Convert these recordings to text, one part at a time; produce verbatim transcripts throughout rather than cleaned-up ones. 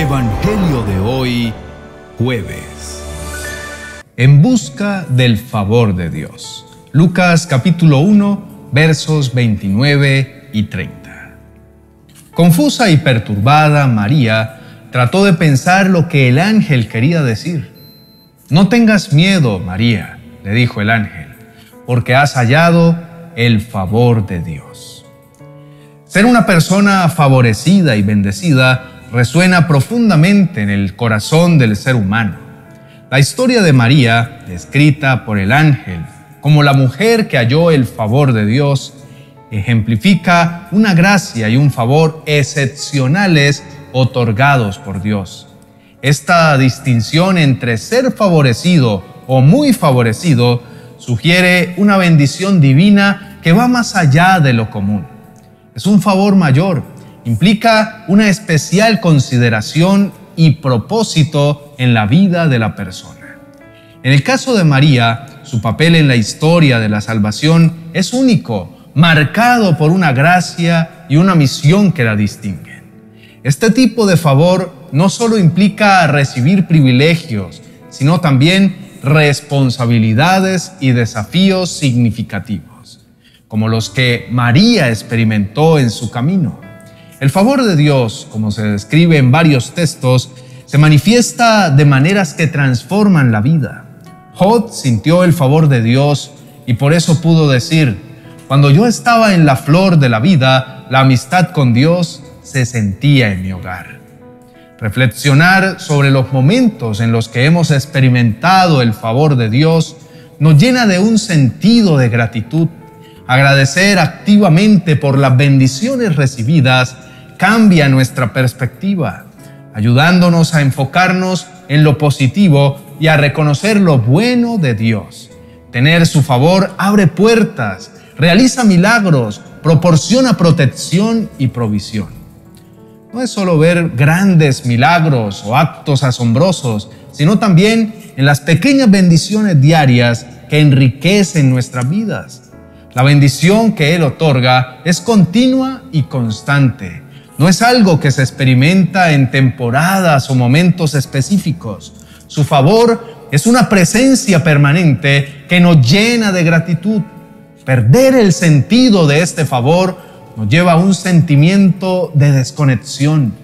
Evangelio de hoy, jueves. En busca del favor de Dios. Lucas capítulo uno, versos veintinueve y treinta. Confusa y perturbada, María trató de pensar lo que el ángel quería decir. No tengas miedo, María, le dijo el ángel, porque has hallado el favor de Dios. Ser una persona favorecida y bendecida resuena profundamente en el corazón del ser humano. La historia de María, descrita por el ángel como la mujer que halló el favor de Dios, ejemplifica una gracia y un favor excepcionales otorgados por Dios. Esta distinción entre ser favorecido o muy favorecido sugiere una bendición divina que va más allá de lo común. Es un favor mayor, implica una especial consideración y propósito en la vida de la persona. En el caso de María, su papel en la historia de la salvación es único, marcado por una gracia y una misión que la distinguen. Este tipo de favor no solo implica recibir privilegios, sino también responsabilidades y desafíos significativos, como los que María experimentó en su camino. El favor de Dios, como se describe en varios textos, se manifiesta de maneras que transforman la vida. Job sintió el favor de Dios y por eso pudo decir, cuando yo estaba en la flor de la vida, la amistad con Dios se sentía en mi hogar. Reflexionar sobre los momentos en los que hemos experimentado el favor de Dios nos llena de un sentido de gratitud. Agradecer activamente por las bendiciones recibidas cambia nuestra perspectiva, ayudándonos a enfocarnos en lo positivo y a reconocer lo bueno de Dios. Tener su favor abre puertas, realiza milagros, proporciona protección y provisión. No es solo ver grandes milagros o actos asombrosos, sino también en las pequeñas bendiciones diarias que enriquecen nuestras vidas. La bendición que Él otorga es continua y constante. No es algo que se experimenta en temporadas o momentos específicos. Su favor es una presencia permanente que nos llena de gratitud. Perder el sentido de este favor nos lleva a un sentimiento de desconexión.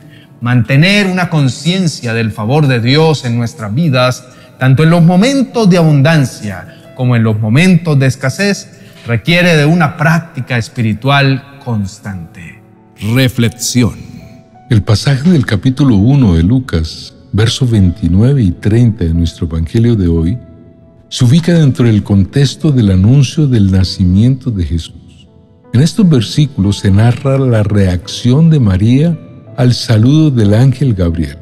Mantener una conciencia del favor de Dios en nuestras vidas, tanto en los momentos de abundancia como en los momentos de escasez, requiere de una práctica espiritual constante. Reflexión. El pasaje del capítulo uno de Lucas, versos veintinueve y treinta de nuestro Evangelio de hoy, se ubica dentro del contexto del anuncio del nacimiento de Jesús. En estos versículos se narra la reacción de María al saludo del ángel Gabriel.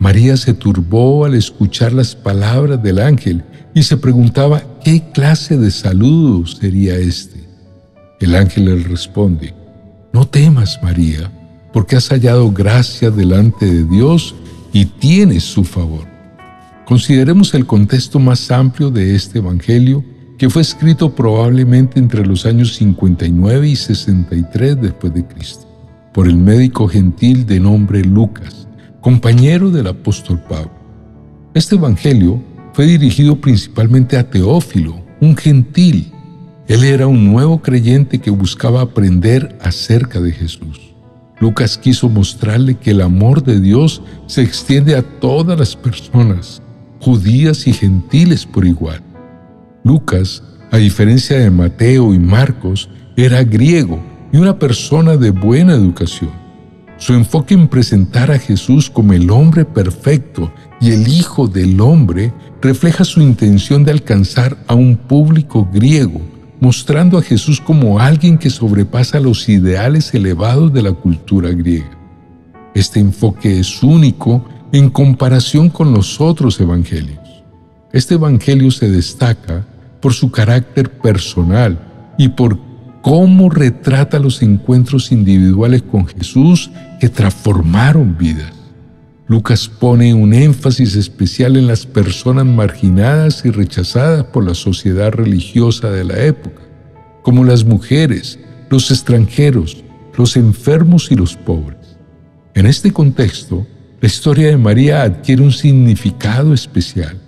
María se turbó al escuchar las palabras del ángel y se preguntaba qué clase de saludo sería este. El ángel le responde, no temas, María, porque has hallado gracia delante de Dios y tienes su favor. Consideremos el contexto más amplio de este evangelio, que fue escrito probablemente entre los años cincuenta y nueve y sesenta y tres después de Cristo, por el médico gentil de nombre Lucas, compañero del apóstol Pablo. Este evangelio fue dirigido principalmente a Teófilo, un gentil. Él era un nuevo creyente que buscaba aprender acerca de Jesús. Lucas quiso mostrarle que el amor de Dios se extiende a todas las personas, judías y gentiles por igual. Lucas, a diferencia de Mateo y Marcos, era griego y una persona de buena educación. Su enfoque en presentar a Jesús como el hombre perfecto y el Hijo del Hombre refleja su intención de alcanzar a un público griego, mostrando a Jesús como alguien que sobrepasa los ideales elevados de la cultura griega. Este enfoque es único en comparación con los otros evangelios. Este evangelio se destaca por su carácter personal y por cómo retrata los encuentros individuales con Jesús que transformaron vidas. Lucas pone un énfasis especial en las personas marginadas y rechazadas por la sociedad religiosa de la época, como las mujeres, los extranjeros, los enfermos y los pobres. En este contexto, La historia de María adquiere un significado especial,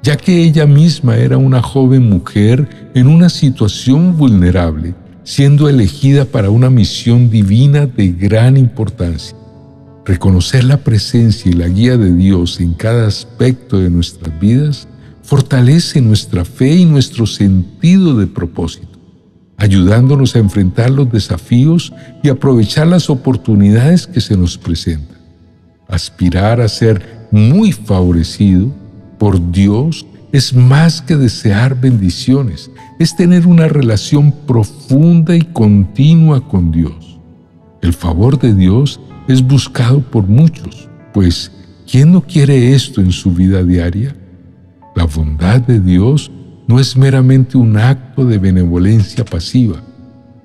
ya que ella misma era una joven mujer en una situación vulnerable, siendo elegida para una misión divina de gran importancia. Reconocer la presencia y la guía de Dios en cada aspecto de nuestras vidas fortalece nuestra fe y nuestro sentido de propósito, ayudándonos a enfrentar los desafíos y aprovechar las oportunidades que se nos presentan. Aspirar a ser muy favorecido por Dios es más que desear bendiciones, es tener una relación profunda y continua con Dios. El favor de Dios es buscado por muchos, pues ¿quién no quiere esto en su vida diaria? La bondad de Dios no es meramente un acto de benevolencia pasiva,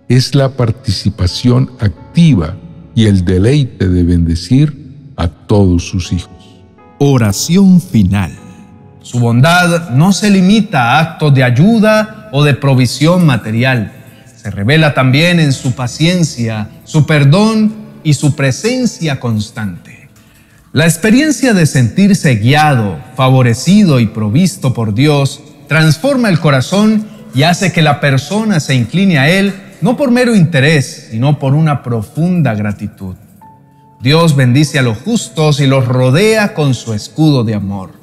es la participación activa y el deleite de bendecir a todos sus hijos. Oración final. Su bondad no se limita a actos de ayuda o de provisión material. Se revela también en su paciencia, su perdón y su presencia constante. La experiencia de sentirse guiado, favorecido y provisto por Dios transforma el corazón y hace que la persona se incline a Él, no por mero interés, sino por una profunda gratitud. Dios bendice a los justos y los rodea con su escudo de amor.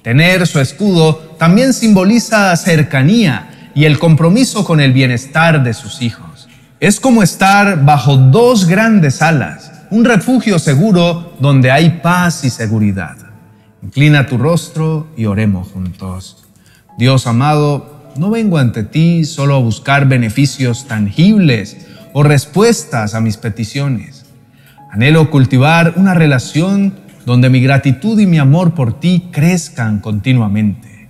Tener su escudo también simboliza cercanía y el compromiso con el bienestar de sus hijos. Es como estar bajo dos grandes alas, un refugio seguro donde hay paz y seguridad. Inclina tu rostro y oremos juntos. Dios amado, no vengo ante ti solo a buscar beneficios tangibles o respuestas a mis peticiones. Anhelo cultivar una relación donde mi gratitud y mi amor por ti crezcan continuamente.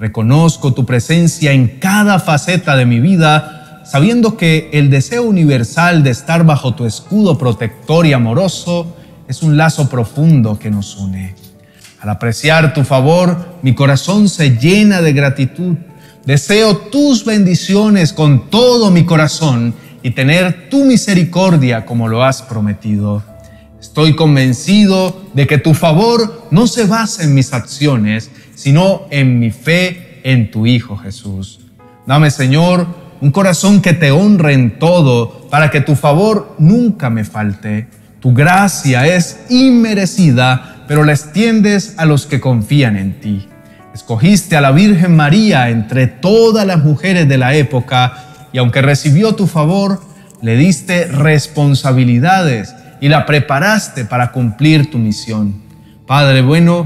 Reconozco tu presencia en cada faceta de mi vida, sabiendo que el deseo universal de estar bajo tu escudo protector y amoroso es un lazo profundo que nos une. Al apreciar tu favor, mi corazón se llena de gratitud. Deseo tus bendiciones con todo mi corazón y tener tu misericordia como lo has prometido. Estoy convencido de que tu favor no se basa en mis acciones, sino en mi fe en tu Hijo Jesús. Dame, Señor, un corazón que te honre en todo, para que tu favor nunca me falte. Tu gracia es inmerecida, pero la extiendes a los que confían en ti. Escogiste a la Virgen María entre todas las mujeres de la época, y aunque recibió tu favor, le diste responsabilidades y la preparaste para cumplir tu misión. Padre bueno,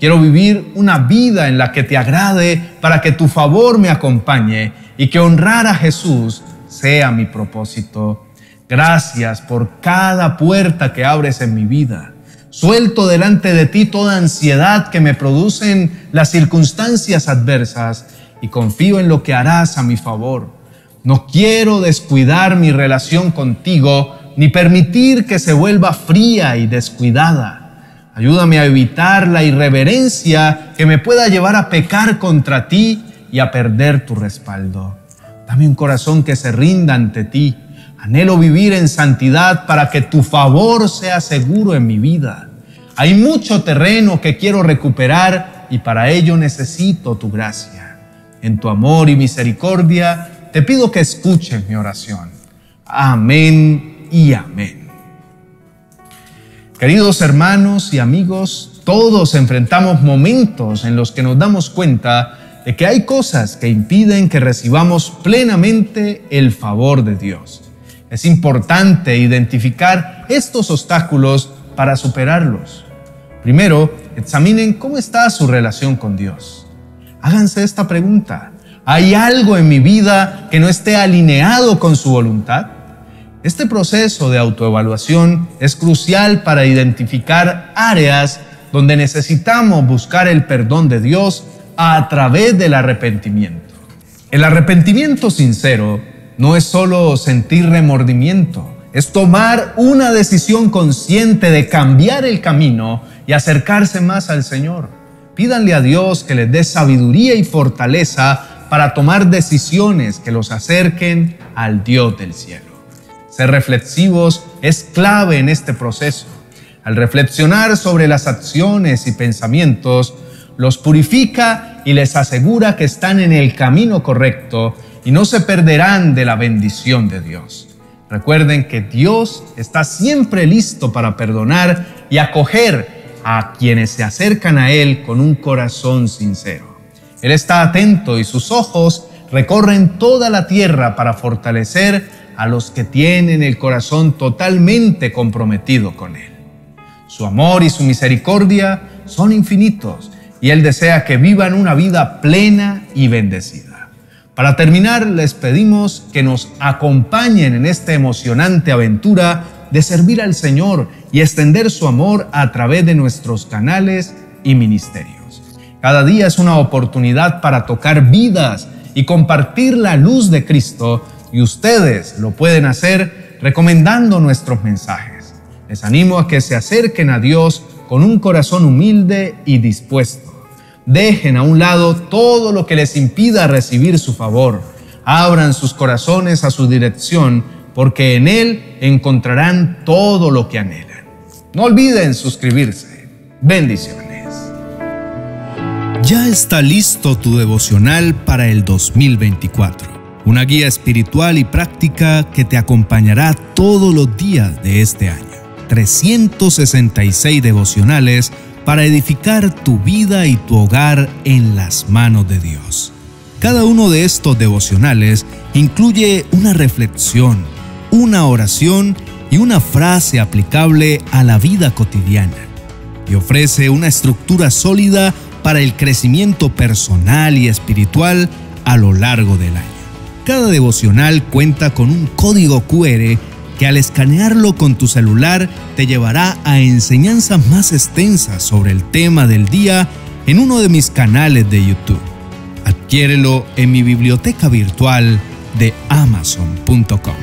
quiero vivir una vida en la que te agrade para que tu favor me acompañe y que honrar a Jesús sea mi propósito. Gracias por cada puerta que abres en mi vida. Suelto delante de ti toda ansiedad que me producen las circunstancias adversas y confío en lo que harás a mi favor. No quiero descuidar mi relación contigo ni permitir que se vuelva fría y descuidada. Ayúdame a evitar la irreverencia que me pueda llevar a pecar contra ti y a perder tu respaldo. Dame un corazón que se rinda ante ti. Anhelo vivir en santidad para que tu favor sea seguro en mi vida. Hay mucho terreno que quiero recuperar y para ello necesito tu gracia. En tu amor y misericordia te pido que escuches mi oración. Amén. Y amén. Queridos hermanos y amigos, todos enfrentamos momentos en los que nos damos cuenta de que hay cosas que impiden que recibamos plenamente el favor de Dios. Es importante identificar estos obstáculos para superarlos. Primero, examinen cómo está su relación con Dios. Háganse esta pregunta: ¿hay algo en mi vida que no esté alineado con su voluntad? Este proceso de autoevaluación es crucial para identificar áreas donde necesitamos buscar el perdón de Dios a través del arrepentimiento. El arrepentimiento sincero no es solo sentir remordimiento, es tomar una decisión consciente de cambiar el camino y acercarse más al Señor. Pídanle a Dios que les dé sabiduría y fortaleza para tomar decisiones que los acerquen al Dios del cielo. Ser reflexivos es clave en este proceso. Al reflexionar sobre las acciones y pensamientos, los purifica y les asegura que están en el camino correcto y no se perderán de la bendición de Dios. Recuerden que Dios está siempre listo para perdonar y acoger a quienes se acercan a Él con un corazón sincero. Él está atento y sus ojos recorren toda la tierra para fortalecer a los que tienen el corazón totalmente comprometido con Él. Su amor y su misericordia son infinitos y Él desea que vivan una vida plena y bendecida. Para terminar, les pedimos que nos acompañen en esta emocionante aventura de servir al Señor y extender su amor a través de nuestros canales y ministerios. Cada día es una oportunidad para tocar vidas y compartir la luz de Cristo, y ustedes lo pueden hacer recomendando nuestros mensajes. Les animo a que se acerquen a Dios con un corazón humilde y dispuesto. Dejen a un lado todo lo que les impida recibir su favor. Abran sus corazones a su dirección, porque en Él encontrarán todo lo que anhelan. No olviden suscribirse. Bendiciones. Ya está listo tu devocional para el dos mil veinticuatro. Una guía espiritual y práctica que te acompañará todos los días de este año. trescientos sesenta y seis devocionales para edificar tu vida y tu hogar en las manos de Dios. Cada uno de estos devocionales incluye una reflexión, una oración y una frase aplicable a la vida cotidiana, y ofrece una estructura sólida para el crecimiento personal y espiritual a lo largo del año. Cada devocional cuenta con un código cu erre que al escanearlo con tu celular te llevará a enseñanzas más extensas sobre el tema del día en uno de mis canales de YouTube. Adquiérelo en mi biblioteca virtual de amazon punto com.